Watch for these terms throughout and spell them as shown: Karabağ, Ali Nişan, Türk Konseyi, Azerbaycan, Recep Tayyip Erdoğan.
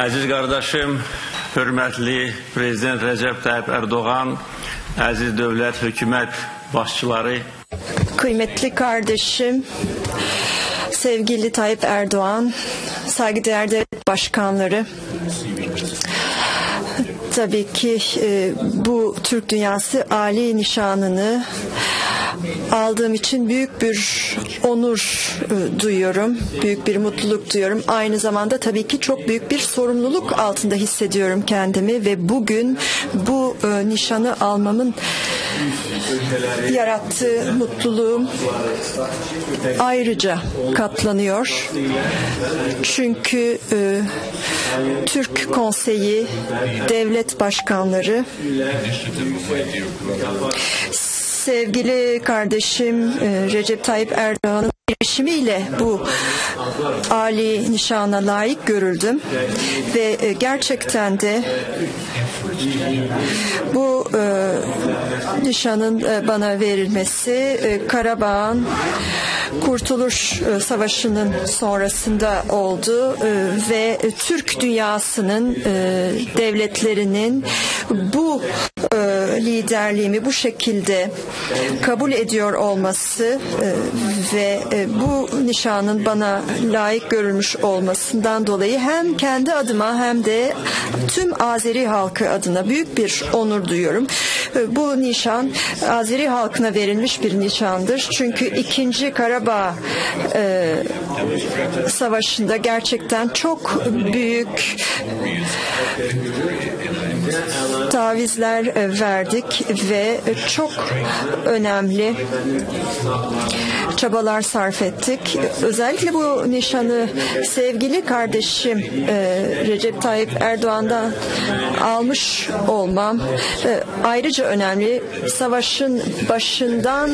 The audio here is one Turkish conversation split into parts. Aziz kardeşim, hürmetli Prezident Recep Tayyip Erdoğan, aziz devlet, hükümet başçıları. Kıymetli kardeşim, sevgili Tayyip Erdoğan, saygıdeğer devlet başkanları. Tabii ki bu Türk dünyası Ali Nişanını aldığım için büyük bir onur duyuyorum, büyük bir mutluluk duyuyorum. Aynı zamanda tabii ki çok büyük bir sorumluluk altında hissediyorum kendimi ve bugün bu nişanı almamın yarattığı mutluluğum ayrıca katlanıyor. Çünkü Türk Konseyi, devlet başkanları, sevgili kardeşim Recep Tayyip Erdoğan'ın girişimiyle bu Ali Nişan'a layık görüldüm ve gerçekten de bu nişanın bana verilmesi Karabağ'ın Kurtuluş Savaşı'nın sonrasında oldu ve Türk dünyasının, devletlerinin bu liderliğimi bu şekilde kabul ediyor olması ve bu nişanın bana layık görülmüş olmasından dolayı hem kendi adıma hem de tüm Azeri halkı adına büyük bir onur duyuyorum. Bu nişan Azeri halkına verilmiş bir nişandır. Çünkü 2. Karabağ Savaşı'nda gerçekten çok büyük tavizler verdik ve çok önemli çabalar sarf ettik. Özellikle bu nişanı sevgili kardeşim Recep Tayyip Erdoğan'dan almış olmam ayrıca önemli. Savaşın başından,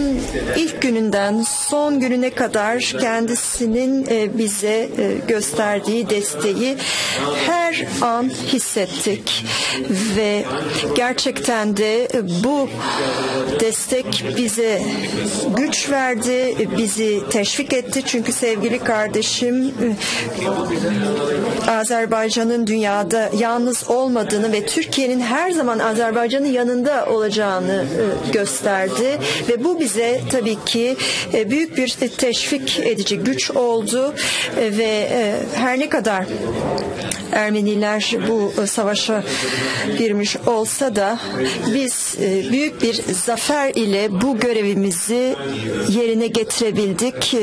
ilk gününden son gününe kadar kendisinin bize gösterdiği desteği her an hissettik ve gerçekten de bu destek bize güç verdi, bizi teşvik etti. Çünkü sevgili kardeşim Azerbaycan'ın dünyada yalnız olmadığını ve Türkiye'nin her zaman Azerbaycan'ın yanında olacağını gösterdi ve bu bize tabii ki büyük bir teşvik edici güç oldu ve her ne kadar Ermeniler bu savaşa girmiş olsa da biz büyük bir zafer ile bu görevimizi yerine getirebildik.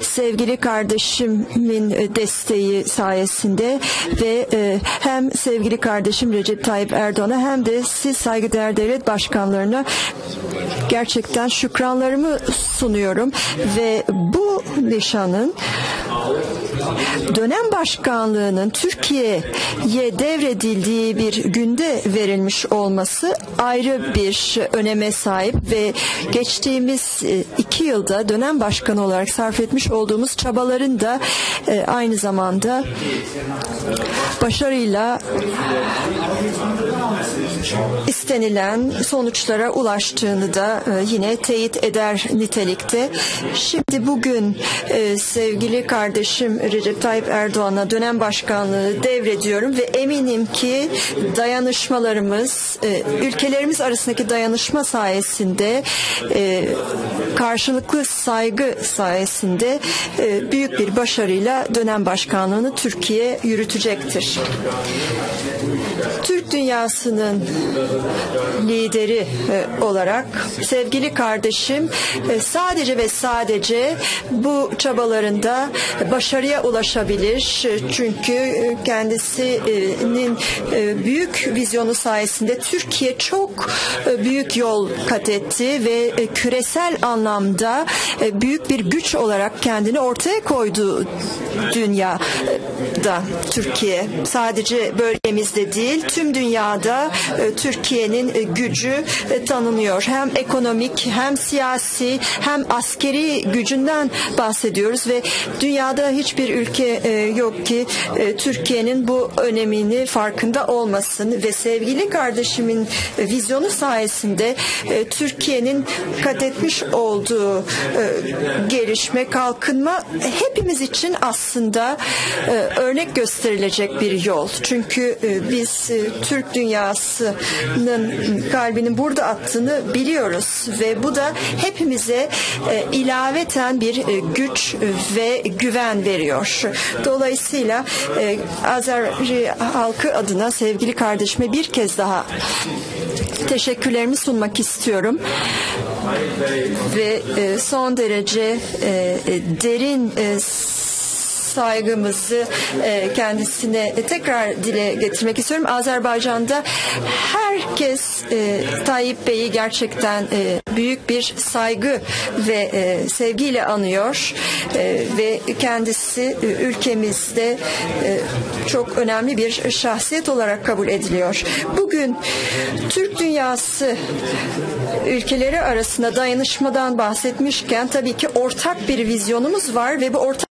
Sevgili kardeşimin desteği sayesinde ve hem sevgili kardeşim Recep Tayyip Erdoğan'a hem de siz saygıdeğer devlet başkanlarına gerçekten şükranlarımı sunuyorum ve bu nişanın dönem başkanlığının Türkiye'ye devredildiği bir günde verilmiş olması ayrı bir öneme sahip ve geçtiğimiz 2 yılda dönem başkanı olarak sarf etmiş olduğumuz çabaların da aynı zamanda başarıyla istenilen sonuçlara ulaştığını da yine teyit eder nitelikte. Şimdi bugün sevgili kardeşim Recep Tayyip Erdoğan'a dönem başkanlığı devrediyorum ve eminim ki dayanışmalarımız, ülkelerimiz arasındaki dayanışma sayesinde, karşılıklı saygı sayesinde büyük bir başarıyla dönem başkanlığını Türkiye yürütecektir. Türk dünyasının lideri olarak sevgili kardeşim sadece ve sadece bu çabalarında başarıya ulaşabilir. Çünkü kendisinin büyük vizyonu sayesinde Türkiye çok büyük yol kat etti ve küresel anlamda büyük bir güç olarak kendini ortaya koydu dünyada Türkiye. Sadece bölgemizde değil, değil, tüm dünyada Türkiye'nin gücü tanınıyor. Hem ekonomik, hem siyasi, hem askeri gücünden bahsediyoruz ve dünyada hiçbir ülke yok ki Türkiye'nin bu önemini farkında olmasın ve sevgili kardeşimin vizyonu sayesinde Türkiye'nin kat etmiş olduğu gelişme, kalkınma hepimiz için aslında örnek gösterilecek bir yol. Çünkü biz Türk dünyasının kalbinin burada attığını biliyoruz ve bu da hepimize ilaveten bir güç ve güven veriyor. Dolayısıyla Azeri halkı adına sevgili kardeşime bir kez daha teşekkürlerimi sunmak istiyorum. Ve son derece derin saygımızı kendisine tekrar dile getirmek istiyorum. Azerbaycan'da herkes Tayyip Bey'i gerçekten büyük bir saygı ve sevgiyle anıyor ve kendisi ülkemizde çok önemli bir şahsiyet olarak kabul ediliyor. Bugün Türk dünyası ülkeleri arasında dayanışmadan bahsetmişken tabii ki ortak bir vizyonumuz var ve bu ortak